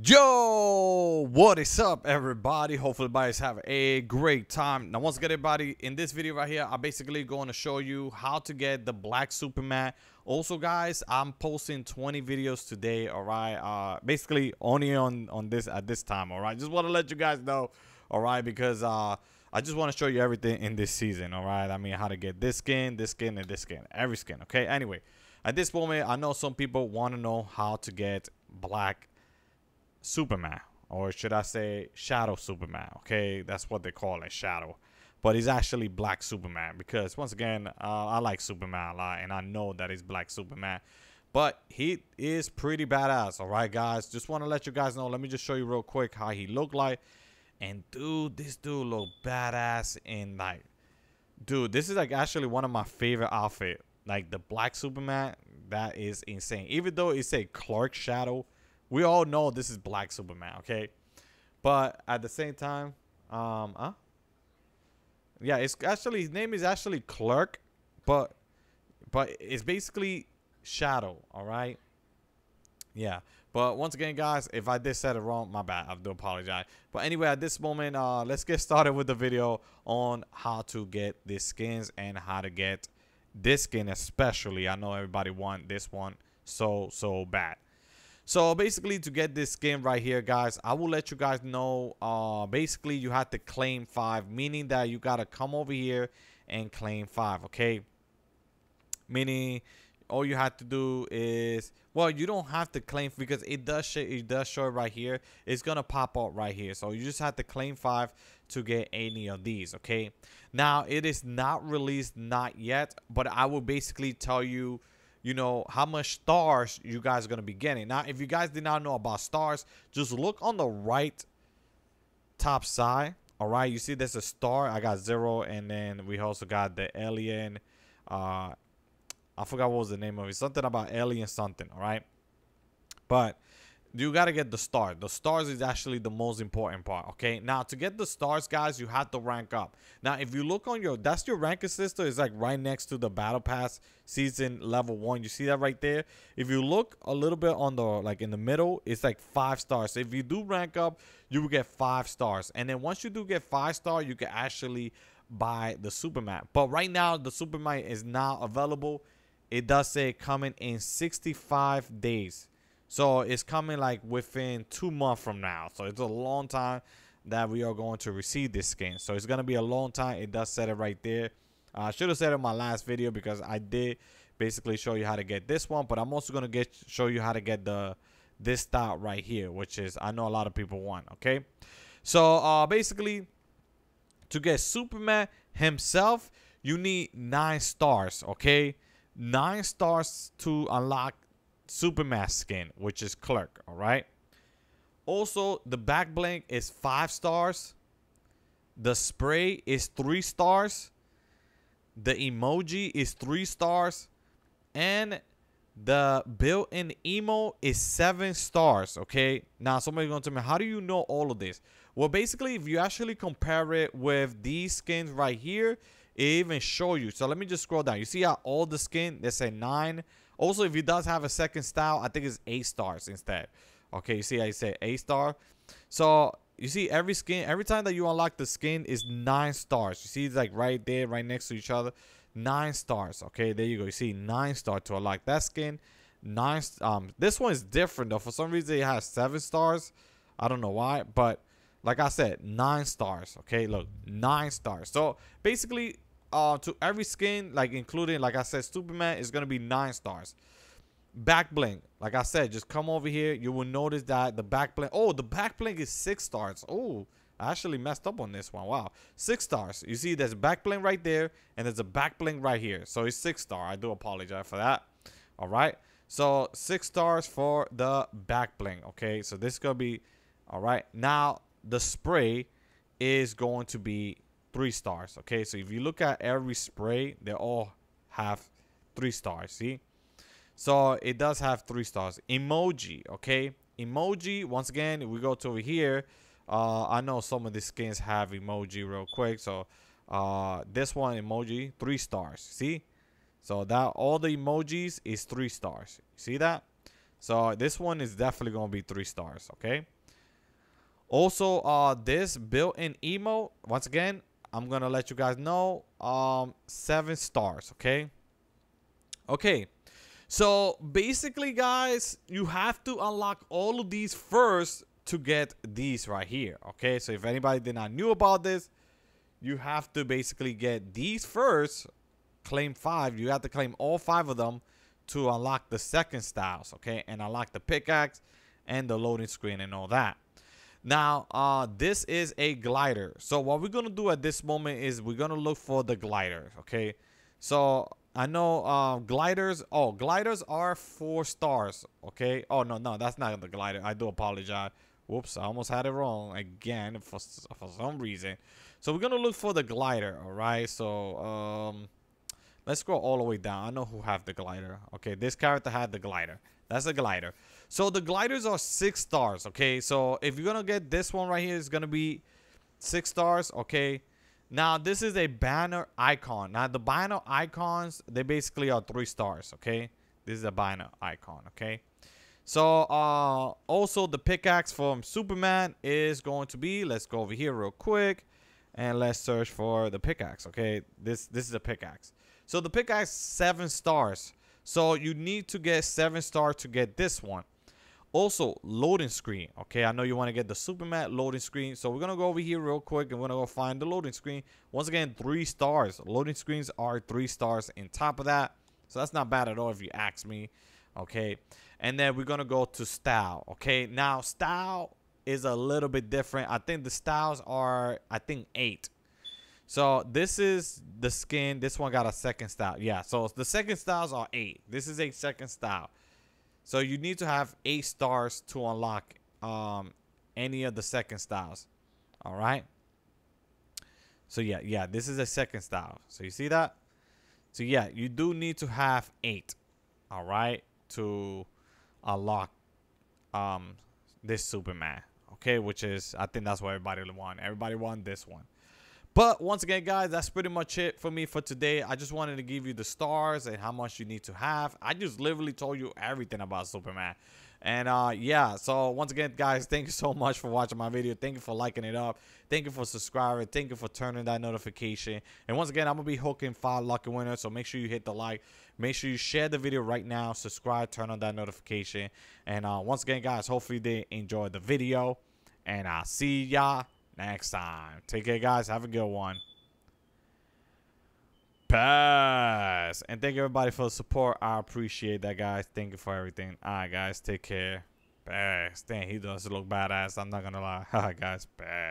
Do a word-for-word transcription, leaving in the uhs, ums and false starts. Yo, what is up everybody? Hopefully guys have a great time. Now once again everybody, in this video right here I'm basically going to show you how to get the black Superman. Also guys, I'm posting twenty videos today, all right? Uh basically only on on this at this time, all right? Just want to let you guys know, all right? Because uh I just want to show you everything in this season, all right? I mean, how to get this skin, this skin, and this skin, every skin, okay? Anyway, at this moment I know some people want to know how to get black Superman, or should I say Shadow Superman, okay? That's what they call it, Shadow, but he's actually black Superman, because once again uh, I like Superman a lot and I know that he's black Superman, but he is pretty badass, all right guys? Just want to let you guys know. Let me just show you real quick how he looked like. And dude, this dude look badass. And like, dude, this is like actually one of my favorite outfit, like the black Superman. That is insane. Even though it's a Clark Shadow, we all know this is black Superman, okay? But at the same time, um, huh? Yeah, it's actually, his name is actually Clark, but but it's basically Shadow, all right? Yeah, but once again, guys, if I did said it wrong, my bad. I do apologize. But anyway, at this moment, uh, let's get started with the video on how to get these skins and how to get this skin especially. I know everybody want this one so, so bad. So basically, to get this skin right here, guys, I will let you guys know. Uh, basically, you have to claim five, meaning that you got to come over here and claim five, okay? Meaning, all you have to do is, well, you don't have to claim, because it does, sh it does show right here. It's going to pop up right here. So you just have to claim five to get any of these, okay? Now, it is not released, not yet, but I will basically tell you, you know, how much stars you guys are going to be getting. Now, if you guys did not know about stars, just look on the right top side. All right. You see there's a star. I got zero. And then we also got the alien. Uh, I forgot what was the name of it. Something about alien something. All right. But you got to get the star. The stars is actually the most important part. Okay. Now, to get the stars, guys, you have to rank up. Now, if you look on your, that's your rank assister. It's like right next to the battle pass season level one. You see that right there? If you look a little bit on the, like in the middle, it's like five stars. So if you do rank up, you will get five stars. And then once you do get five star, you can actually buy the Superman. But right now, the Superman is now available. It does say coming in sixty-five days. So it's coming like within two months from now. So it's a long time that we are going to receive this skin. So it's going to be a long time. It does set it right there. Uh, I should have said it in my last video, because I did basically show you how to get this one. But I'm also going to get show you how to get the this style right here, which is, I know a lot of people want. Okay. So uh, basically, to get Superman himself, you need nine stars. Okay. Nine stars to unlock Superman skin, which is Clark, all right? Also, the back bling is five stars. The spray is three stars. The emoji is three stars. And the built-in emo is seven stars, okay? Now, somebody's going to tell me, how do you know all of this? Well, basically, if you actually compare it with these skins right here, it even show you. So let me just scroll down. You see how all the skin, they say nine. Also, if he does have a second style, I think it's eight stars instead. Okay, you see how you say eight star. So you see every skin, every time that you unlock the skin is nine stars. You see it's like right there, right next to each other. Nine stars. Okay, there you go. You see nine star to unlock that skin. Nine. Um, this one is different though. For some reason, it has seven stars. I don't know why, but like I said, nine stars. Okay, look, nine stars. So basically, Uh, to every skin, like including, like I said, Superman is going to be nine stars. Back blink, like I said, just come over here. You will notice that the back blink, oh, the back blink is six stars. Oh, I actually messed up on this one. Wow. Six stars. You see there's a back blink right there, and there's a back blink right here. So it's six star. I do apologize for that. All right. So six stars for the back blink. Okay. So this is going to be, all right. Now the spray is going to be three stars. Okay, so if you look at every spray, they all have three stars. See, so it does have three stars. Emoji, okay, emoji, once again, we go to over here. uh I know some of the skins have emoji real quick. So uh this one, emoji, three stars. See, so that all the emojis is three stars. See that? So this one is definitely going to be three stars, okay? Also, uh, this built-in emote, once again, I'm going to let you guys know, um, seven stars, okay? Okay, so basically, guys, you have to unlock all of these first to get these right here, okay? So if anybody did not knew about this, you have to basically get these first, claim five. You have to claim all five of them to unlock the second styles, okay? And unlock the pickaxe and the loading screen and all that. Now, uh, this is a glider. So what we're going to do at this moment is we're going to look for the glider, okay? So I know uh, gliders. Oh, gliders are four stars, okay? Oh, no, no, that's not the glider. I do apologize. Whoops, I almost had it wrong again for, for some reason. So we're going to look for the glider, all right? So um, let's scroll all the way down. I know who have the glider. Okay, this character had the glider. That's a glider. So the gliders are six stars, okay? So if you're gonna get this one right here, it's gonna be six stars, okay? Now this is a banner icon. Now the banner icons, they basically are three stars, okay? This is a banner icon, okay? So uh, also the pickaxe from Superman is going to be, let's go over here real quick and let's search for the pickaxe, okay? This, this is a pickaxe. So the pickaxe, seven stars. So you need to get seven stars to get this one. Also, loading screen, okay? I know you want to get the Superman loading screen. So we're going to go over here real quick and we're going to go find the loading screen. Once again, three stars. Loading screens are three stars on top of that. So that's not bad at all if you ask me, okay? And then we're going to go to style, okay? Now, style is a little bit different. I think the styles are, I think, eight. So this is the skin. This one got a second style. Yeah, so the second styles are eight. This is a second style. So you need to have eight stars to unlock um, any of the second styles. All right. So, yeah, yeah, this is a second style. So you see that? So, yeah, you do need to have eight. All right. To unlock um, this Superman. Okay, which is, I think that's what everybody won. Everybody won this one. But once again, guys, that's pretty much it for me for today. I just wanted to give you the stars and how much you need to have. I just literally told you everything about Superman. And, uh, yeah, so once again, guys, thank you so much for watching my video. Thank you for liking it up. Thank you for subscribing. Thank you for turning that notification. And once again, I'm going to be hooking five lucky winners, so make sure you hit the like. Make sure you share the video right now. Subscribe. Turn on that notification. And uh, once again, guys, hopefully they enjoyed the video. And I'll see y'all next time. Take care, guys. Have a good one. Pass. And thank everybody for the support. I appreciate that, guys. Thank you for everything. All right, guys. Take care. Pass. Dang, he does look badass. I'm not going to lie. All right, guys. Pass.